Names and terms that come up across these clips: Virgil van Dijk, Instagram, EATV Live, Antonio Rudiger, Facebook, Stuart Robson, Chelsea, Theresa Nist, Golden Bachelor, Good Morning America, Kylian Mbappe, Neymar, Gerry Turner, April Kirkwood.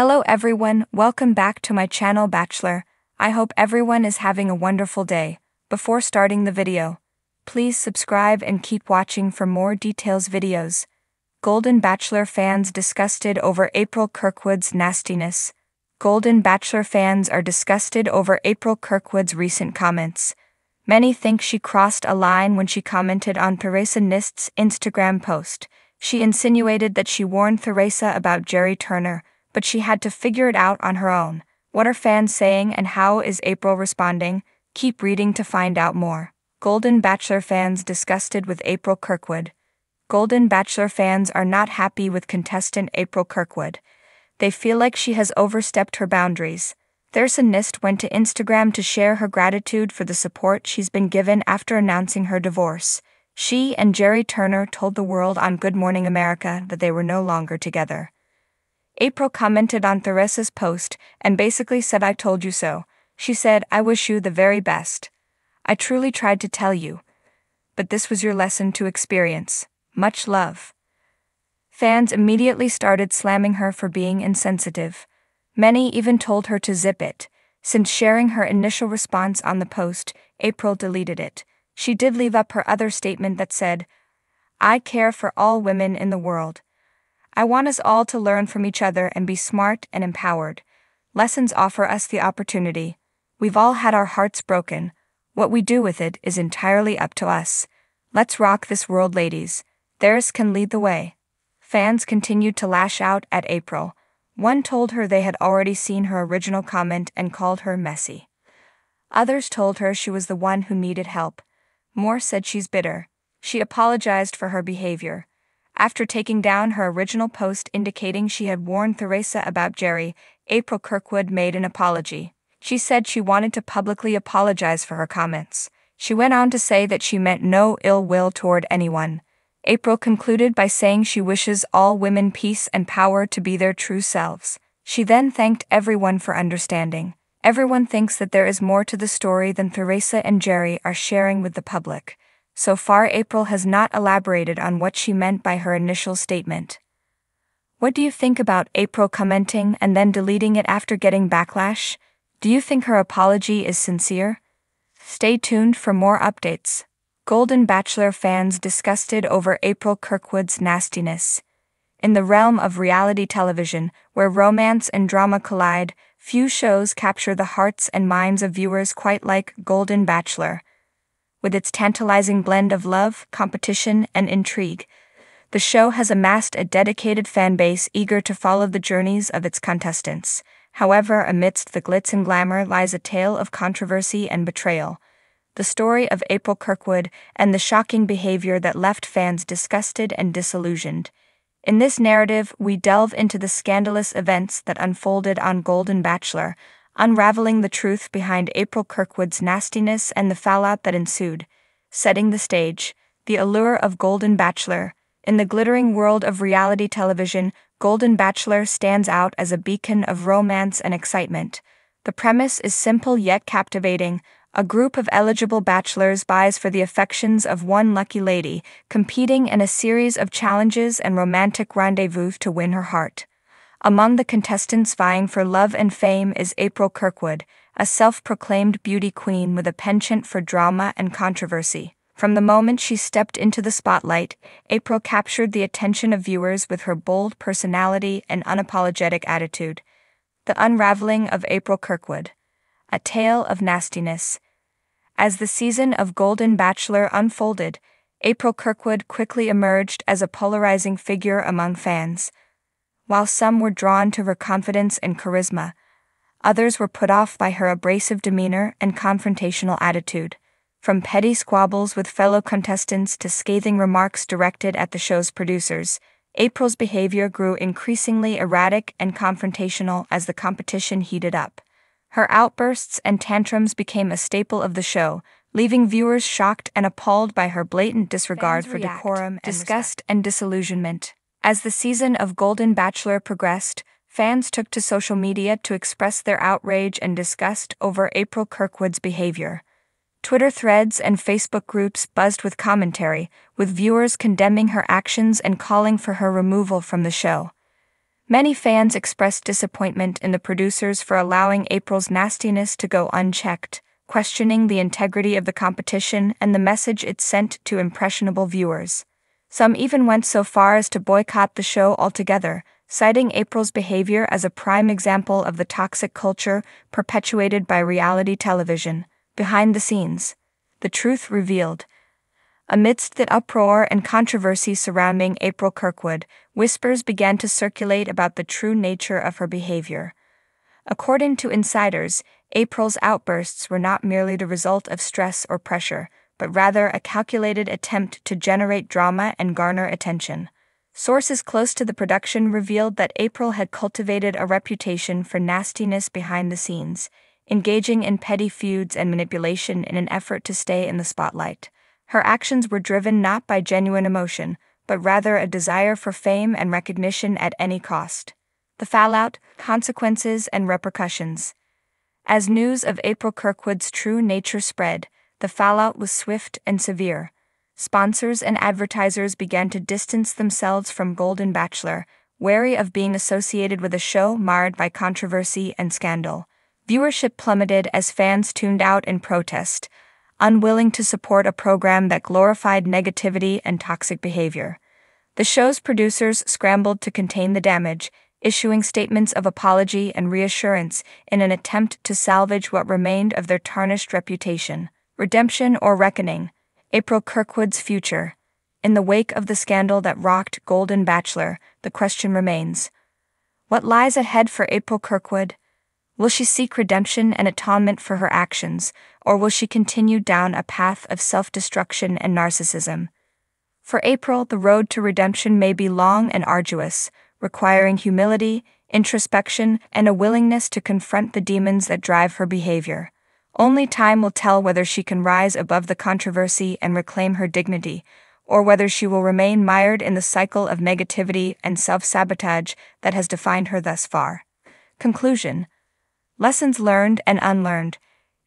Hello everyone, welcome back to my channel Bachelor. I hope everyone is having a wonderful day. Before starting the video, please subscribe and keep watching for more details videos. Golden Bachelor fans disgusted over April Kirkwood's nastiness. Golden Bachelor fans are disgusted over April Kirkwood's recent comments. Many think she crossed a line when she commented on Theresa Nist's Instagram post. She insinuated that she warned Theresa about Gerry Turner, but she had to figure it out on her own. What are fans saying and how is April responding? Keep reading to find out more. Golden Bachelor fans disgusted with April Kirkwood. Golden Bachelor fans are not happy with contestant April Kirkwood. They feel like she has overstepped her boundaries. Theresa Nist went to Instagram to share her gratitude for the support she's been given after announcing her divorce. She and Gerry Turner told the world on Good Morning America that they were no longer together. April commented on Theresa's post and basically said, "I told you so." She said, "I wish you the very best. I truly tried to tell you, but this was your lesson to experience. Much love." Fans immediately started slamming her for being insensitive. Many even told her to zip it. Since sharing her initial response on the post, April deleted it. She did leave up her other statement that said, "I care for all women in the world. I want us all to learn from each other and be smart and empowered. Lessons offer us the opportunity. We've all had our hearts broken. What we do with it is entirely up to us. Let's rock this world, ladies. Theirs can lead the way." Fans continued to lash out at April. One told her they had already seen her original comment and called her messy. Others told her she was the one who needed help. More said she's bitter. She apologized for her behavior. After taking down her original post indicating she had warned Theresa about Gerry, April Kirkwood made an apology. She said she wanted to publicly apologize for her comments. She went on to say that she meant no ill will toward anyone. April concluded by saying she wishes all women peace and power to be their true selves. She then thanked everyone for understanding. Everyone thinks that there is more to the story than Theresa and Gerry are sharing with the public. So far, April has not elaborated on what she meant by her initial statement. What do you think about April commenting and then deleting it after getting backlash? Do you think her apology is sincere? Stay tuned for more updates. Golden Bachelor fans disgusted over April Kirkwood's nastiness. In the realm of reality television, where romance and drama collide, few shows capture the hearts and minds of viewers quite like Golden Bachelor. With its tantalizing blend of love, competition, and intrigue, the show has amassed a dedicated fanbase eager to follow the journeys of its contestants. However, amidst the glitz and glamour lies a tale of controversy and betrayal. The story of April Kirkwood and the shocking behavior that left fans disgusted and disillusioned. In this narrative, we delve into the scandalous events that unfolded on Golden Bachelor, unraveling the truth behind April Kirkwood's nastiness and the fallout that ensued. Setting the stage, the allure of Golden Bachelor. In the glittering world of reality television, Golden Bachelor stands out as a beacon of romance and excitement. The premise is simple yet captivating. A group of eligible bachelors vies for the affections of one lucky lady, competing in a series of challenges and romantic rendezvous to win her heart. Among the contestants vying for love and fame is April Kirkwood, a self-proclaimed beauty queen with a penchant for drama and controversy. From the moment she stepped into the spotlight, April captured the attention of viewers with her bold personality and unapologetic attitude. The unraveling of April Kirkwood. A tale of nastiness. As the season of Golden Bachelor unfolded, April Kirkwood quickly emerged as a polarizing figure among fans. While some were drawn to her confidence and charisma, others were put off by her abrasive demeanor and confrontational attitude. From petty squabbles with fellow contestants to scathing remarks directed at the show's producers, April's behavior grew increasingly erratic and confrontational as the competition heated up. Her outbursts and tantrums became a staple of the show, leaving viewers shocked and appalled by her blatant disregard for decorum and disgust and disillusionment. As the season of Golden Bachelor progressed, fans took to social media to express their outrage and disgust over April Kirkwood's behavior. Twitter threads and Facebook groups buzzed with commentary, with viewers condemning her actions and calling for her removal from the show. Many fans expressed disappointment in the producers for allowing April's nastiness to go unchecked, questioning the integrity of the competition and the message it sent to impressionable viewers. Some even went so far as to boycott the show altogether, citing April's behavior as a prime example of the toxic culture perpetuated by reality television. Behind the scenes, the truth revealed. Amidst the uproar and controversy surrounding April Kirkwood, whispers began to circulate about the true nature of her behavior. According to insiders, April's outbursts were not merely the result of stress or pressure, but rather a calculated attempt to generate drama and garner attention. Sources close to the production revealed that April had cultivated a reputation for nastiness behind the scenes, engaging in petty feuds and manipulation in an effort to stay in the spotlight. Her actions were driven not by genuine emotion, but rather a desire for fame and recognition at any cost. The fallout, consequences, and repercussions. As news of April Kirkwood's true nature spread, the fallout was swift and severe. Sponsors and advertisers began to distance themselves from Golden Bachelor, wary of being associated with a show marred by controversy and scandal. Viewership plummeted as fans tuned out in protest, unwilling to support a program that glorified negativity and toxic behavior. The show's producers scrambled to contain the damage, issuing statements of apology and reassurance in an attempt to salvage what remained of their tarnished reputation. Redemption or reckoning. April Kirkwood's future. In the wake of the scandal that rocked Golden Bachelor, the question remains. What lies ahead for April Kirkwood? Will she seek redemption and atonement for her actions, or will she continue down a path of self-destruction and narcissism? For April, the road to redemption may be long and arduous, requiring humility, introspection, and a willingness to confront the demons that drive her behavior. Only time will tell whether she can rise above the controversy and reclaim her dignity, or whether she will remain mired in the cycle of negativity and self-sabotage that has defined her thus far. Conclusion. Lessons learned and unlearned.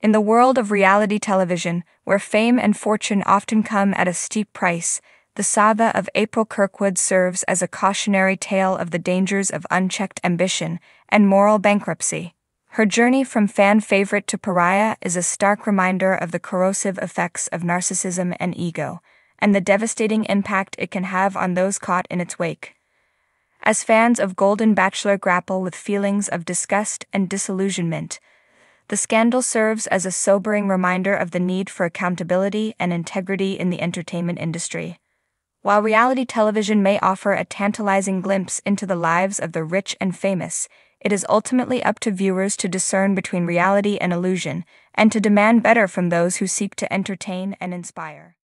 In the world of reality television, where fame and fortune often come at a steep price, the saga of April Kirkwood serves as a cautionary tale of the dangers of unchecked ambition and moral bankruptcy. Her journey from fan favorite to pariah is a stark reminder of the corrosive effects of narcissism and ego, and the devastating impact it can have on those caught in its wake. As fans of Golden Bachelor grapple with feelings of disgust and disillusionment, the scandal serves as a sobering reminder of the need for accountability and integrity in the entertainment industry. While reality television may offer a tantalizing glimpse into the lives of the rich and famous, it is ultimately up to viewers to discern between reality and illusion, and to demand better from those who seek to entertain and inspire.